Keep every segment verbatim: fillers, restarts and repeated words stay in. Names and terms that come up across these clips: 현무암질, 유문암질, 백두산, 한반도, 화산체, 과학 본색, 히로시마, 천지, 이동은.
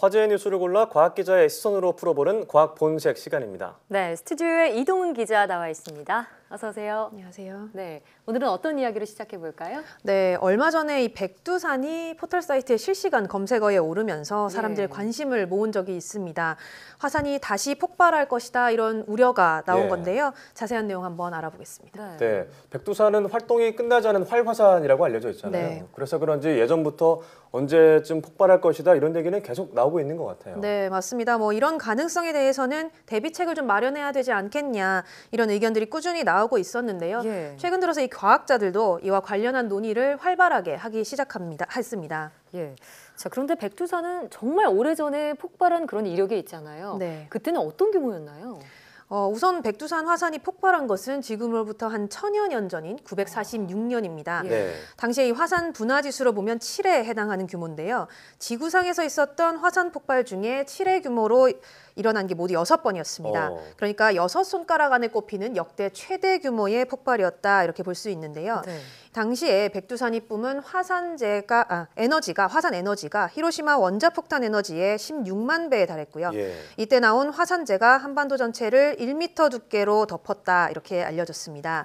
화제의 뉴스를 골라 과학 기자의 시선으로 풀어보는 과학 본색 시간입니다. 네, 스튜디오에 이동은 기자 나와 있습니다. 어서 오세요. 안녕하세요. 네, 오늘은 어떤 이야기로 시작해 볼까요? 네, 얼마 전에 이 백두산이 포털 사이트에 실시간 검색어에 오르면서 사람들의 네. 관심을 모은 적이 있습니다. 화산이 다시 폭발할 것이다 이런 우려가 나온 네. 건데요. 자세한 내용 한번 알아보겠습니다. 네. 네, 백두산은 활동이 끝나지 않은 활화산이라고 알려져 있잖아요. 네. 그래서 그런지 예전부터 언제쯤 폭발할 것이다 이런 얘기는 계속 나오고 있는 것 같아요. 네, 맞습니다. 뭐 이런 가능성에 대해서는 대비책을 좀 마련해야 되지 않겠냐 이런 의견들이 꾸준히 나오고 있었는데요. 예. 최근 들어서 이 과학자들도 이와 관련한 논의를 활발하게 하기 시작합니다. 했습니다. 예. 자, 그런데 백두산은 정말 오래전에 폭발한 그런 이력이 있잖아요. 네. 그때는 어떤 규모였나요? 어, 우선 백두산 화산이 폭발한 것은 지금으로부터 한 천여 년 전인 구백사십육 년입니다. 네. 당시에 이 화산 분화지수로 보면 칠에 해당하는 규모인데요. 지구상에서 있었던 화산 폭발 중에 칠의 규모로 일어난 게 모두 여섯 번이었습니다. 어. 그러니까 여섯 손가락 안에 꼽히는 역대 최대 규모의 폭발이었다 이렇게 볼 수 있는데요. 네. 당시에 백두산이 뿜은 화산재가 아, 에너지가 화산 에너지가 히로시마 원자폭탄 에너지의 십육만 배에 달했고요. 예. 이때 나온 화산재가 한반도 전체를 일 미터 두께로 덮었다 이렇게 알려졌습니다.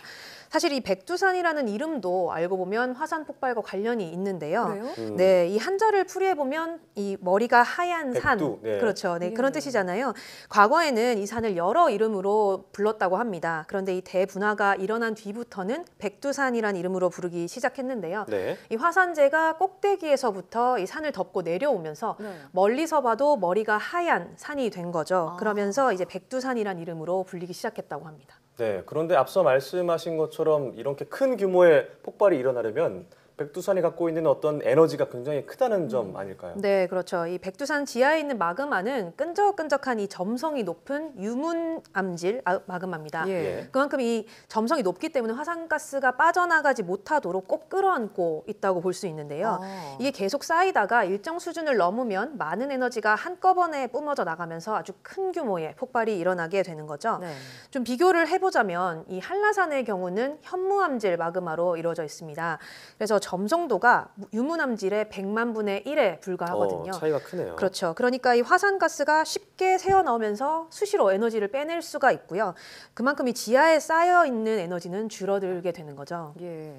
사실 이 백두산이라는 이름도 알고 보면 화산 폭발과 관련이 있는데요. 음. 네, 이 한자를 풀이해 보면 이 머리가 하얀 산, 백두, 네. 그렇죠. 네, 네, 그런 뜻이잖아요. 과거에는 이 산을 여러 이름으로 불렀다고 합니다. 그런데 이 대분화가 일어난 뒤부터는 백두산이란 이름으로 부르기 시작했는데요. 네. 이 화산재가 꼭대기에서부터 이 산을 덮고 내려오면서 네. 멀리서 봐도 머리가 하얀 산이 된 거죠. 아. 그러면서 이제 백두산이란 이름으로 불리기 시작했다고 합니다. 네, 그런데 앞서 말씀하신 것처럼 이렇게 큰 규모의 폭발이 일어나려면 백두산이 갖고 있는 어떤 에너지가 굉장히 크다는 점 아닐까요? 네, 그렇죠. 이 백두산 지하에 있는 마그마는 끈적끈적한 이 점성이 높은 유문암질 마그마입니다. 예. 그만큼 이 점성이 높기 때문에 화산가스가 빠져나가지 못하도록 꼭 끌어안고 있다고 볼 수 있는데요. 아. 이게 계속 쌓이다가 일정 수준을 넘으면 많은 에너지가 한꺼번에 뿜어져 나가면서 아주 큰 규모의 폭발이 일어나게 되는 거죠. 네. 좀 비교를 해보자면 이 한라산의 경우는 현무암질 마그마로 이루어져 있습니다. 그래서 점성도가 유문암질의 백만 분의 일에 불과하거든요. 어, 차이가 크네요. 그렇죠. 그러니까 이 화산가스가 쉽게 새어나오면서 수시로 에너지를 빼낼 수가 있고요. 그만큼 이 지하에 쌓여있는 에너지는 줄어들게 되는 거죠. 예.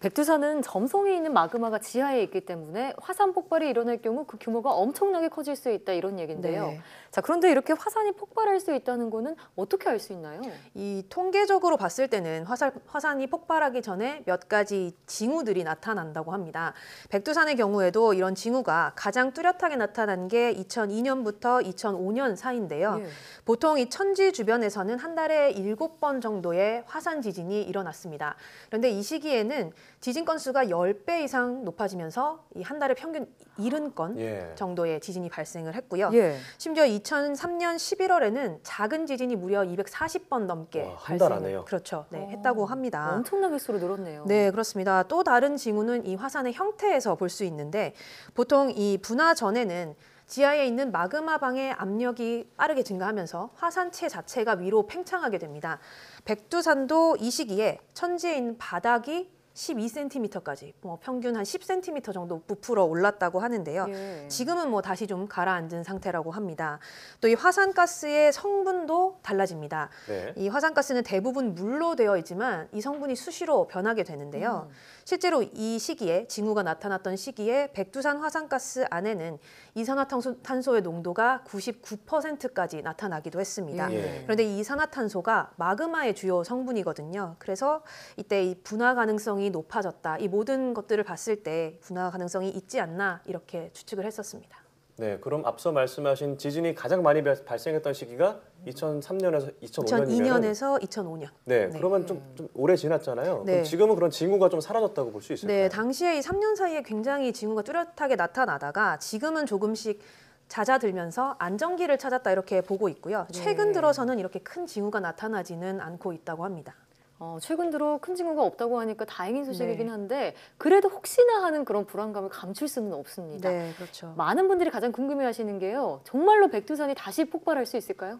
백두산은 점성이 있는 마그마가 지하에 있기 때문에 화산 폭발이 일어날 경우 그 규모가 엄청나게 커질 수 있다 이런 얘기인데요. 네. 자, 그런데 이렇게 화산이 폭발할 수 있다는 거는 어떻게 알 수 있나요? 이 통계적으로 봤을 때는 화산, 화산이 폭발하기 전에 몇 가지 징후들이 나타난다고 합니다. 백두산의 경우에도 이런 징후가 가장 뚜렷하게 나타난 게 이천이 년부터 이천오 년 사이인데요. 네. 보통 이 천지 주변에서는 한 달에 일곱 번 정도의 화산 지진이 일어났습니다. 그런데 이 시기에는 지진 건수가 십 배 이상 높아지면서 이 한 달에 평균 칠십 건 예. 정도의 지진이 발생을 했고요. 예. 심지어 이천삼 년 십일월에는 작은 지진이 무려 이백사십 번 넘게 와, 한 달 안에요. 그렇죠. 네, 했다고 합니다. 엄청난 횟수로 늘었네요. 네, 그렇습니다. 또 다른 징후는 이 화산의 형태에서 볼 수 있는데 보통 이 분화 전에는 지하에 있는 마그마 방의 압력이 빠르게 증가하면서 화산체 자체가 위로 팽창하게 됩니다. 백두산도 이 시기에 천지에 있는 바닥이 십이 센티미터까지 뭐 평균 한 십 센티미터 정도 부풀어 올랐다고 하는데요. 예. 지금은 뭐 다시 좀 가라앉은 상태라고 합니다. 또 이 화산가스의 성분도 달라집니다. 네. 이 화산가스는 대부분 물로 되어 있지만 이 성분이 수시로 변하게 되는데요. 음. 실제로 이 시기에 징후가 나타났던 시기에 백두산 화산가스 안에는 이산화탄소의 농도가 구십구 퍼센트까지 나타나기도 했습니다. 예. 그런데 이 이산화탄소가 마그마의 주요 성분이거든요. 그래서 이때 이 분화 가능성이 높아졌다. 이 모든 것들을 봤을 때 분화 가능성이 있지 않나 이렇게 추측을 했었습니다. 네, 그럼 앞서 말씀하신 지진이 가장 많이 발생했던 시기가 이천삼 년에서 이천오 년이면 이천이 년에서 이천오 년. 네, 네. 그러면 좀, 좀 오래 지났잖아요. 네. 그럼 지금은 그런 징후가 좀 사라졌다고 볼 수 있을까요? 네, 당시에 이 삼 년 사이에 굉장히 징후가 뚜렷하게 나타나다가 지금은 조금씩 잦아들면서 안정기를 찾았다 이렇게 보고 있고요. 최근 들어서는 이렇게 큰 징후가 나타나지는 않고 있다고 합니다. 어, 최근 들어 큰 징후가 없다고 하니까 다행인 소식이긴 한데 그래도 혹시나 하는 그런 불안감을 감출 수는 없습니다. 네, 그렇죠. 많은 분들이 가장 궁금해하시는 게요. 정말로 백두산이 다시 폭발할 수 있을까요?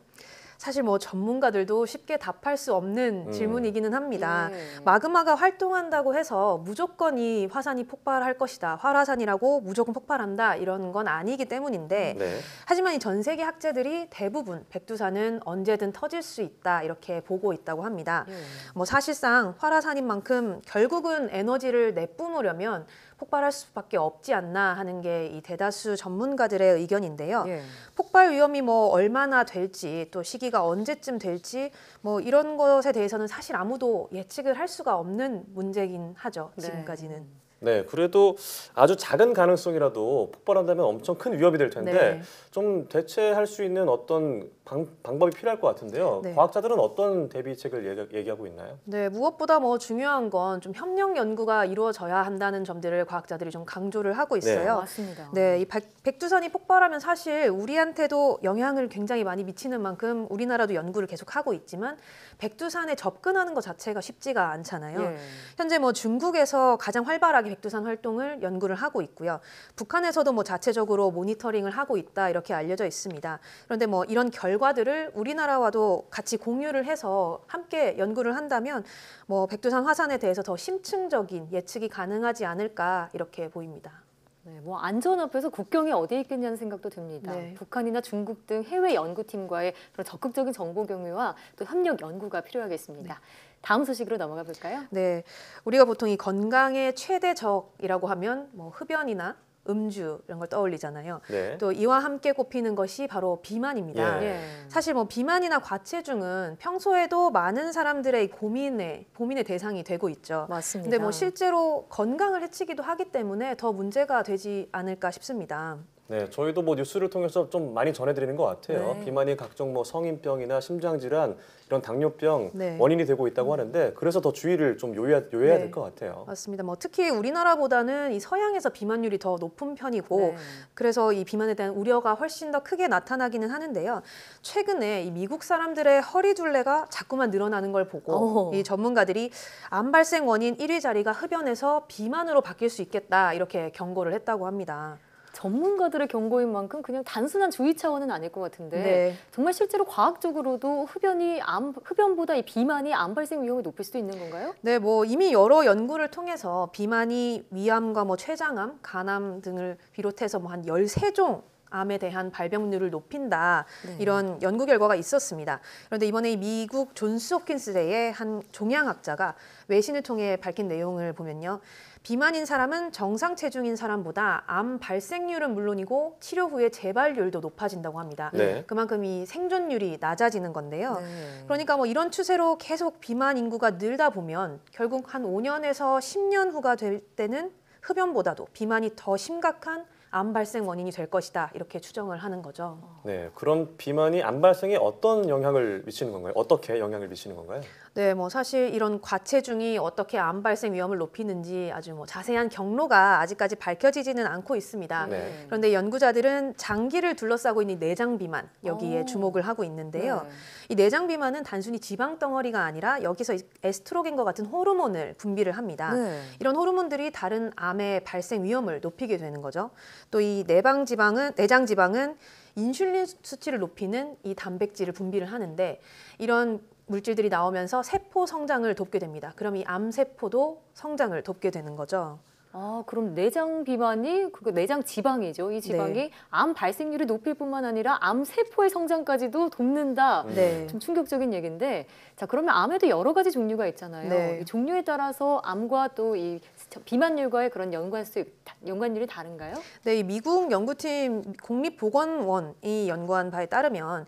사실 뭐 전문가들도 쉽게 답할 수 없는 음. 질문이기는 합니다. 음. 마그마가 활동한다고 해서 무조건 이 화산이 폭발할 것이다, 활화산이라고 무조건 폭발한다 이런 건 아니기 때문인데 네. 하지만 이 전 세계 학자들이 대부분 백두산은 언제든 터질 수 있다 이렇게 보고 있다고 합니다. 음. 뭐 사실상 활화산인 만큼 결국은 에너지를 내뿜으려면 폭발할 수밖에 없지 않나 하는 게 이 대다수 전문가들의 의견인데요. 예. 폭발 위험이 뭐 얼마나 될지 또 시기가 언제쯤 될지 뭐 이런 것에 대해서는 사실 아무도 예측을 할 수가 없는 문제긴 하죠. 네. 지금까지는. 네, 그래도 아주 작은 가능성이라도 폭발한다면 엄청 큰 위협이 될 텐데 네. 좀 대체할 수 있는 어떤 방, 방법이 필요할 것 같은데요. 네. 과학자들은 어떤 대비책을 얘기, 얘기하고 있나요? 네, 무엇보다 뭐 중요한 건 좀 협력 연구가 이루어져야 한다는 점들을 과학자들이 좀 강조를 하고 있어요. 네, 맞습니다. 네, 이 백, 백두산이 폭발하면 사실 우리한테도 영향을 굉장히 많이 미치는 만큼 우리나라도 연구를 계속 하고 있지만 백두산에 접근하는 것 자체가 쉽지가 않잖아요. 예. 현재 뭐 중국에서 가장 활발하게 백두산 활동을 연구를 하고 있고요. 북한에서도 뭐 자체적으로 모니터링을 하고 있다 이렇게 알려져 있습니다. 그런데 뭐 이런 결과들을 우리나라와도 같이 공유를 해서 함께 연구를 한다면 뭐 백두산 화산에 대해서 더 심층적인 예측이 가능하지 않을까 이렇게 보입니다. 네, 뭐 안전 앞에서 국경이 어디에 있겠냐는 생각도 듭니다. 네. 북한이나 중국 등 해외 연구팀과의 그런 적극적인 정보 공유와 또 협력 연구가 필요하겠습니다. 네. 다음 소식으로 넘어가 볼까요? 네, 우리가 보통 이 건강의 최대 적이라고 하면 뭐 흡연이나 음주 이런 걸 떠올리잖아요. 네. 또 이와 함께 꼽히는 것이 바로 비만입니다. 예. 사실 뭐 비만이나 과체중은 평소에도 많은 사람들의 고민의 고민의 대상이 되고 있죠. 맞습니다. 근데 뭐 실제로 건강을 해치기도 하기 때문에 더 문제가 되지 않을까 싶습니다. 네, 저희도 뭐 뉴스를 통해서 좀 많이 전해드리는 것 같아요. 네. 비만이 각종 뭐 성인병이나 심장질환, 이런 당뇨병 네. 원인이 되고 있다고 하는데 그래서 더 주의를 좀 요해야, 요해야 네. 될 것 같아요. 맞습니다. 뭐 특히 우리나라보다는 이 서양에서 비만율이 더 높은 편이고 네. 그래서 이 비만에 대한 우려가 훨씬 더 크게 나타나기는 하는데요. 최근에 이 미국 사람들의 허리둘레가 자꾸만 늘어나는 걸 보고 오. 이 전문가들이 암 발생 원인 일 위 자리가 흡연에서 비만으로 바뀔 수 있겠다 이렇게 경고를 했다고 합니다. 전문가들의 경고인 만큼 그냥 단순한 주의 차원은 아닐 것 같은데 네. 정말 실제로 과학적으로도 흡연이 암, 흡연보다 이 비만이 암 발생 위험을 높일 수도 있는 건가요? 네, 뭐 이미 여러 연구를 통해서 비만이 위암과 뭐 췌장암, 간암 등을 비롯해서 뭐 한 열세 종 암에 대한 발병률을 높인다 네. 이런 연구 결과가 있었습니다. 그런데 이번에 미국 존스 홉킨스대의 한 종양학자가 외신을 통해 밝힌 내용을 보면요. 비만인 사람은 정상 체중인 사람보다 암 발생률은 물론이고 치료 후에 재발률도 높아진다고 합니다. 네. 그만큼 이 생존율이 낮아지는 건데요. 네. 그러니까 뭐 이런 추세로 계속 비만 인구가 늘다 보면 결국 한 오 년에서 십 년 후가 될 때는 흡연보다도 비만이 더 심각한 암 발생 원인이 될 것이다 이렇게 추정을 하는 거죠. 네, 그럼 비만이 암 발생에 어떤 영향을 미치는 건가요? 어떻게 영향을 미치는 건가요? 네, 뭐 사실 이런 과체중이 어떻게 암 발생 위험을 높이는지 아주 뭐 자세한 경로가 아직까지 밝혀지지는 않고 있습니다. 네. 그런데 연구자들은 장기를 둘러싸고 있는 내장 비만 여기에 오. 주목을 하고 있는데요. 네. 이 내장 비만은 단순히 지방 덩어리가 아니라 여기서 에스트로겐과 같은 호르몬을 분비를 합니다. 네. 이런 호르몬들이 다른 암의 발생 위험을 높이게 되는 거죠. 또 이 내방 지방은 내장 지방은 인슐린 수치를 높이는 이 단백질을 분비를 하는데 이런 물질들이 나오면서 세포 성장을 돕게 됩니다. 그럼 이 암세포도 성장을 돕게 되는 거죠. 아, 그럼 내장 비만이 그 내장 지방이죠. 이 지방이 네. 암 발생률을 높일 뿐만 아니라 암 세포의 성장까지도 돕는다. 네. 좀 충격적인 얘기인데, 자 그러면 암에도 여러 가지 종류가 있잖아요. 네. 이 종류에 따라서 암과 또 이 비만율과의 그런 연관수 연관률이 다른가요? 네, 미국 연구팀 국립보건원이 연구한 바에 따르면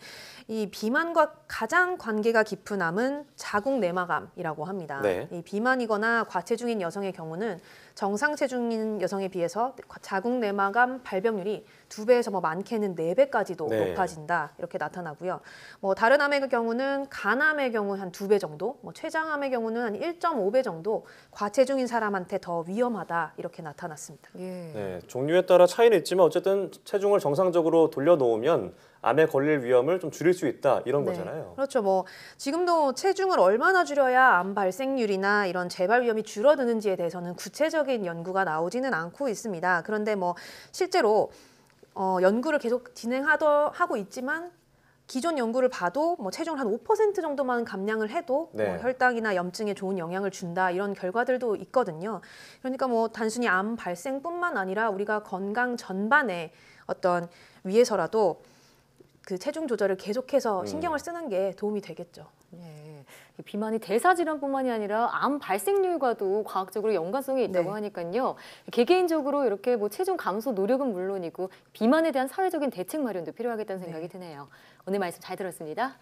이 비만과 가장 관계가 깊은 암은 자궁 내막암이라고 합니다. 네. 이 비만이거나 과체중인 여성의 경우는 정상 체중인 여성에 비해서 자궁 내막암 발병률이 두 배에서 뭐 많게는 네 배까지도 네. 높아진다 이렇게 나타나고요. 뭐 다른 암의 경우는 간암의 경우 한 두 배 정도, 뭐 췌장암의 경우는 한 일 점 오 배 정도 과체중인 사람한테 더 위험하다 이렇게 나타났습니다. 예. 네, 종류에 따라 차이는 있지만 어쨌든 체중을 정상적으로 돌려놓으면 암에 걸릴 위험을 좀 줄일 수 있다 이런 네, 거잖아요. 그렇죠. 뭐 지금도 체중을 얼마나 줄여야 암 발생률이나 이런 재발 위험이 줄어드는지에 대해서는 구체적인 연구가 나오지는 않고 있습니다. 그런데 뭐 실제로 어, 연구를 계속 진행하더 하고 있지만 기존 연구를 봐도 뭐 체중을 한 오 퍼센트 정도만 감량을 해도 네. 뭐 혈당이나 염증에 좋은 영향을 준다 이런 결과들도 있거든요. 그러니까 뭐 단순히 암 발생뿐만 아니라 우리가 건강 전반에 어떤 위에서라도 그 체중 조절을 계속해서 신경을 쓰는 게 도움이 되겠죠. 네. 비만이 대사질환뿐만이 아니라 암 발생률과도 과학적으로 연관성이 있다고 네. 하니까요. 개개인적으로 이렇게 뭐 체중 감소 노력은 물론이고 비만에 대한 사회적인 대책 마련도 필요하겠다는 생각이 네. 드네요. 오늘 말씀 잘 들었습니다.